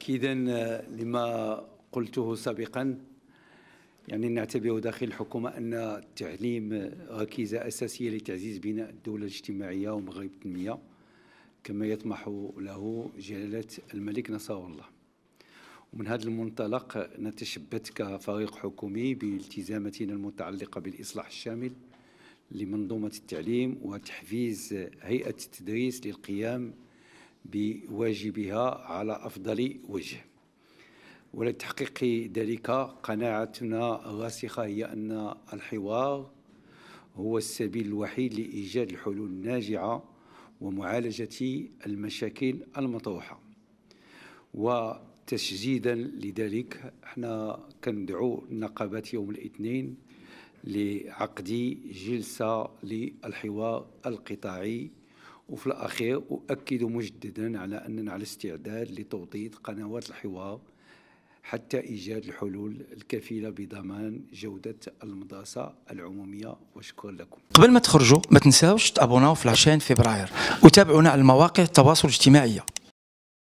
تأكيدا لما قلته سابقا، يعني نعتبر داخل الحكومة أن التعليم ركيزة أساسية لتعزيز بناء الدولة الاجتماعية ومغرب التنمية كما يطمح له جلالة الملك نصره الله. ومن هذا المنطلق نتشبث كفريق حكومي بالتزاماتنا المتعلقة بالإصلاح الشامل لمنظومة التعليم وتحفيز هيئة التدريس للقيام بواجبها على أفضل وجه. ولتحقيق ذلك قناعتنا الراسخة هي أن الحوار هو السبيل الوحيد لإيجاد الحلول الناجعة ومعالجة المشاكل المطروحة. وتشجيدا لذلك احنا كندعو النقابات يوم الاثنين لعقد جلسة للحوار القطاعي. وفي الأخير أؤكد مجددا على أننا على استعداد لتوطيد قنوات الحوار حتى إيجاد الحلول الكفيلة بضمان جودة المدرسة العمومية. وشكرا لكم. قبل ما تخرجوا ما تنساوش تابوناو في 20 فبراير وتابعونا على المواقع التواصل الاجتماعي.